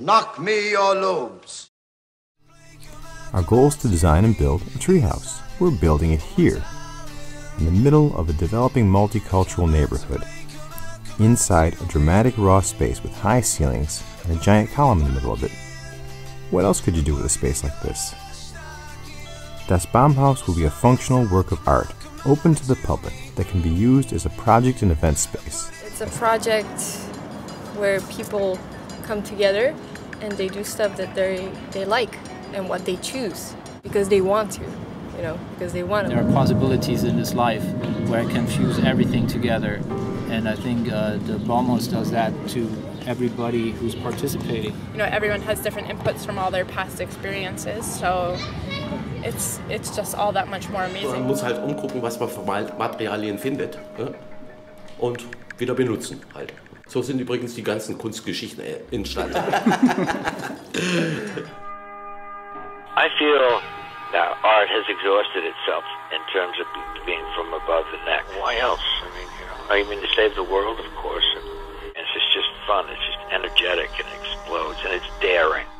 Knock me your lobes. Our goal is to design and build a treehouse. We're building it here, in the middle of a developing multicultural neighborhood, inside a dramatic raw space with high ceilings and a giant column in the middle of it. What else could you do with a space like this? Das Baumhaus will be a functional work of art, open to the public, that can be used as a project and event space. It's a project where people come together and they do stuff that they like and what they choose because they want to, you know, because they want to. There are possibilities in this life where I can fuse everything together, and I think the Baumhaus does that to everybody who's participating. You know, everyone has different inputs from all their past experiences, so it's just all that much more amazing. Man muss halt umgucken, was man für Materialien findet, ne? Und wieder benutzen halt. So sind übrigens die ganzen Kunstgeschichten entstanden. I feel that art has exhausted itself in terms of being from above the neck. Why else? I mean, to save the world, of course. It's just fun. It's just energetic and it explodes and it's daring.